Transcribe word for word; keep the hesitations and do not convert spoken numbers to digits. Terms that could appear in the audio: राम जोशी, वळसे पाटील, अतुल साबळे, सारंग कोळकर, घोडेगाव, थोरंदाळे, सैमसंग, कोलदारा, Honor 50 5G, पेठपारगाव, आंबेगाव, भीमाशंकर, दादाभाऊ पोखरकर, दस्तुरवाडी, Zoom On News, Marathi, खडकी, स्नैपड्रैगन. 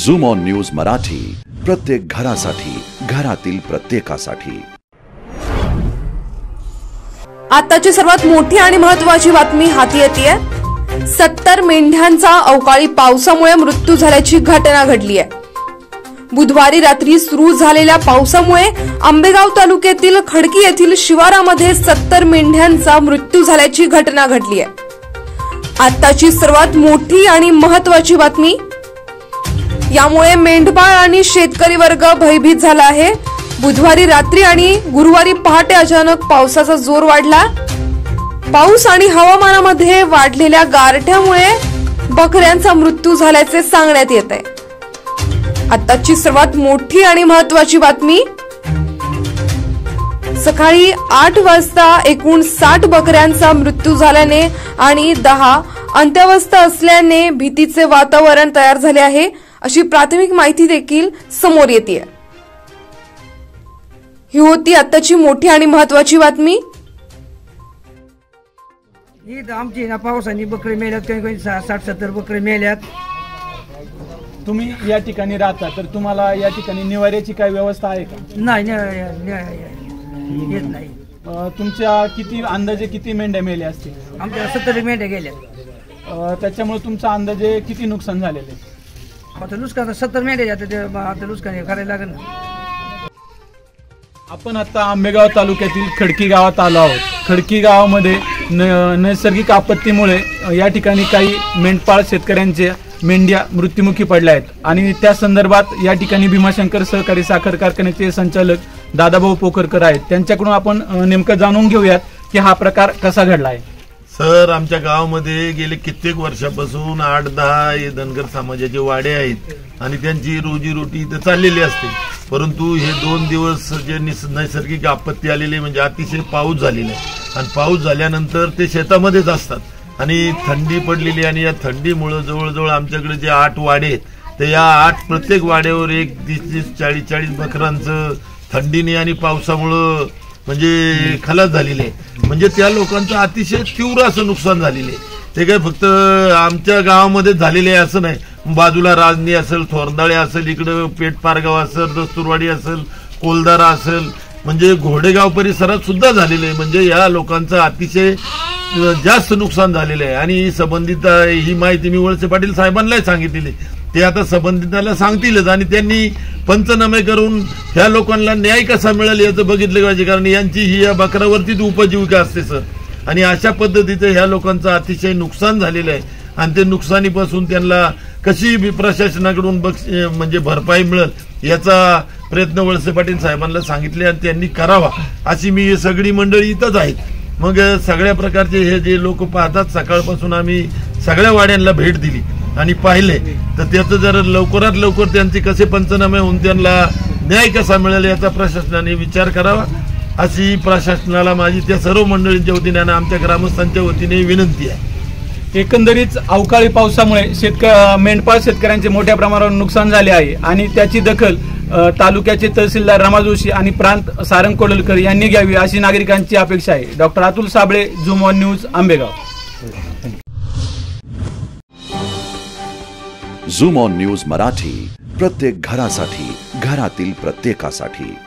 झूम on news Marathi, प्रत्येक घरासाठी, घरातील प्रत्येकासाठी। आताची सर्वात मोठी आणि महत्त्वाची बातमी हाती येतेय। सत्तर मेंढ्यांचा अवकाळी पावसामुळे मृत्यू झाल्याची घटना घडली आहे। बुधवारी रात्री सुरू झालेल्या पावसामुळे आंबेगाव तालुक्यातील खडकी येथील शिवारामध्ये सत्तर मेंढ्यांचा मृत्यू झाल्याची घटना घडली आहे। आताची सर्वात मोठी आणि महत्त्वाची बातमी, यामुळे मेंढपाळ आणि शेतकरी वर्ग भयभीत झाला आहे। बुधवारी रात्री आणि गुरुवारी पहाटे अचानक पावसाचा जोर वाढला। पाऊस आणि हवामानामध्ये वाढलेल्या गारठ्यामुळे बकऱ्यांचा मृत्यू झाल्याचे सांगण्यात येत आहे। आताची सर्वात मोठी आणि महत्त्वाची बातमी, सकाळी आठ वाजता एकूण साठ बकऱ्यांचा मृत्यू झाल्याने आणि दहा अंत्यवस्थ असल्याने भीतीचे वातावरण तयार झाले आहे, अशी प्राथमिक माहिती देखील समोर येते आहे। ही होती आताची मोठी आणि महत्त्वाची बातमी। ही आमची ना पावसाने बकरी मेल्यात, काही काही साठ सत्तर बकरी मेल्यात। तुम्ही या ठिकाणी राहता, तर तुम्हाला या ठिकाणी निवाऱ्याची काही व्यवस्था आहे का? नाही, येत नाही। तुमच्या किती अंदाजे किती मेंढ्या मेल्या असतील? आमच्या सत्तर मेंढ्या गेल्या, त्याच्यामुळे तुमचं अंदाजे किती नुकसान झालेले? आता नुकसान सत्तर मेंढ्या जातात, आता नुकसान करायला लागेल ना। आपण आता आंबेगाव तालुक्यातील खडकी गावात आलो आहोत। खडकी गावामध्ये नैसर्गिक आपत्तीमुळे या ठिकाणी काही मेंढपाळ शेतकऱ्यांचे मेंढ्या मृत्युमुखी पडल्या आहेत आणि त्या संदर्भात या ठिकाणी भीमाशंकर सहकारी साखर कारखान्याचे संचालक दादाभाऊ पोखरकर आहेत, त्यांच्याकडून आपण नेमकं जाणून घेऊयात की हा प्रकार कसा घडला आहे। सर, आमच्या गावामध्ये गेले कित्येक वर्षापासून आठ दहा हे धनगर समाजाचे वाडे आहेत आणि त्यांची रोजीरोटी इथं चाललेली असते, परंतु हे दोन दिवस जे नैसर्गिक आपत्ती आलेली म्हणजे अतिशय पाऊस झालेला आहे आणि पाऊस झाल्यानंतर ते शेतामध्येच असतात आणि थंडी पडलेली आणि या थंडीमुळं जवळजवळ आमच्याकडे जे आठ वाडे आहेत तर या आठ प्रत्येक वाड्यावर एक तीस चाळीस चाळीस बकरांचं थंडीने आणि पावसामुळं म्हणजे खलास झालेले आहे। म्हणजे त्या लोकांचं अतिशय तीव्र असं नुकसान झालेलं आहे। ते काय फक्त आमच्या गावामध्ये झालेले आहे असं नाही, बाजूला राजनी असेल, थोरंदाळे असेल, इकडं पेठपारगाव असेल, दस्तुरवाडी असेल, कोलदारा असेल, म्हणजे घोडेगाव परिसरात सुद्धा झालेलं आहे। म्हणजे या लोकांचं अतिशय जास्त नुकसान झालेलं आहे आणि संबंधित ही माहिती मी वळसे पाटील साहेबांनाही सांगितलेली, ते आता संबंधिताला सांगतीलच आणि त्यांनी पंचनामे करून ह्या लोकांना न्याय कसा मिळेल याचं बघितलं पाहिजे, कारण यांची ही या बकरावरतीच उपजीविका असते सर। आणि अशा पद्धतीचं ह्या लोकांचं अतिशय नुकसान झालेलं आहे आणि ते नुकसानीपासून त्यांना कशी प्रशासनाकडून बक्ष म्हणजे भरपाई मिळेल याचा प्रयत्न वळसे पाटील साहेबांना सांगितले आणि त्यांनी करावा, अशी मी सगळी मंडळी इथंच आहेत। मग सगळ्या प्रकारचे हे जे लोक पाहतात, सकाळपासून आम्ही सगळ्या वाड्यांना भेट दिली आणि पाहिले, तर त्याचं जर लवकरात लवकर त्यांचे कसे पंचनामे होऊन त्यांना न्याय कसा मिळेल याचा प्रशासनाने विचार करावा, अशी प्रशासनाला माझी त्या सर्व मंडळींच्या वतीने आणि आमच्या ग्रामस्थांच्या वतीने विनंती आहे। एकंदरीत अवकाळी पावसामुळे शेतक मेंढपाळ शेतकऱ्यांचे मोठ्या प्रमाणावर नुकसान झाले आहे आणि त्याची दखल तालुक्याचे तहसीलदार राम जोशी आणि प्रांत सारंग कोळकर यांनी घ्यावी, अशी नागरिकांची अपेक्षा आहे। डॉक्टर अतुल साबळे, झूम ऑन न्यूज, आंबेगाव। झूम ऑन न्यूज मराठी, प्रत्येक घरासाठी, घरातील प्रत्येकासाठी।